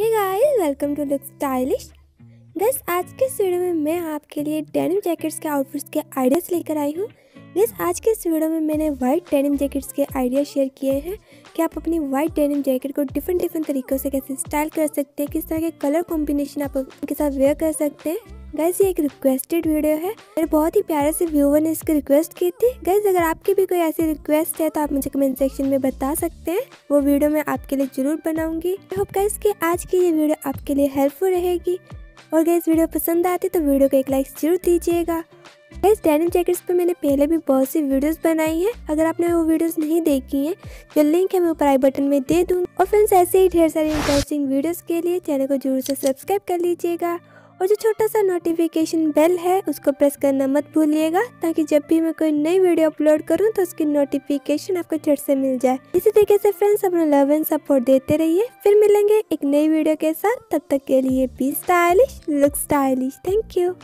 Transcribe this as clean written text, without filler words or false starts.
Hey guys, welcome to look stylish. Guys, आज के इस वीडियो में मैं आपके लिए डेनिम जैकेट्स के आउटफिट्स के आइडियाज़ लेकर आई हूँ। गाइस, आज के इस वीडियो में मैंने वाइट डेनिम जैकेट्स के आइडिया शेयर किए हैं कि आप अपनी वाइट डेनिम जैकेट को डिफरेंट तरीक़ों से कैसे स्टाइल कर सकते हैं, किस तरह के कलर कॉम्बिनेशन आप उनके साथ वेयर कर सकते हैं। गाइस, ये एक रिक्वेस्टेड वीडियो है, मेरे बहुत ही प्यारे से व्यूवर ने इसकी रिक्वेस्ट की थी। गाइस, अगर आपकी भी कोई ऐसी रिक्वेस्ट है तो आप मुझे कमेंट सेक्शन में बता सकते हैं, वो वीडियो मैं आपके लिए जरूर बनाऊंगी। आई होप गाइस कि आज की ये वीडियो आपके लिए हेल्पफुल रहेगी, और गाइस वीडियो पसंद आती तो वीडियो को एक लाइक जरूर दीजिएगा। गाइस, डेनिम जैकेट्स पर मैंने पहले भी बहुत सी वीडियोस बनाई हैं, अगर आपने वो वीडियोस नहीं देखी हैं तो लिंक है मैं ऊपर आई बटन में दे दूँगी। और फ्रेंड्स, ऐसे ही ढेर सारे इंटरेस्टिंग वीडियोज़ के लिए चैनल को जरूर से सब्सक्राइब कर लीजिएगा, और जो छोटा सा नोटिफिकेशन बेल है उसको प्रेस करना मत भूलिएगा, ताकि जब भी मैं कोई नई वीडियो अपलोड करूं तो उसकी नोटिफिकेशन आपको झट से मिल जाए। इसी तरीके से फ्रेंड्स, अपना लव एंड सपोर्ट देते रहिए। फिर मिलेंगे एक नई वीडियो के साथ, तब तक के लिए be stylish, look stylish. Thank you.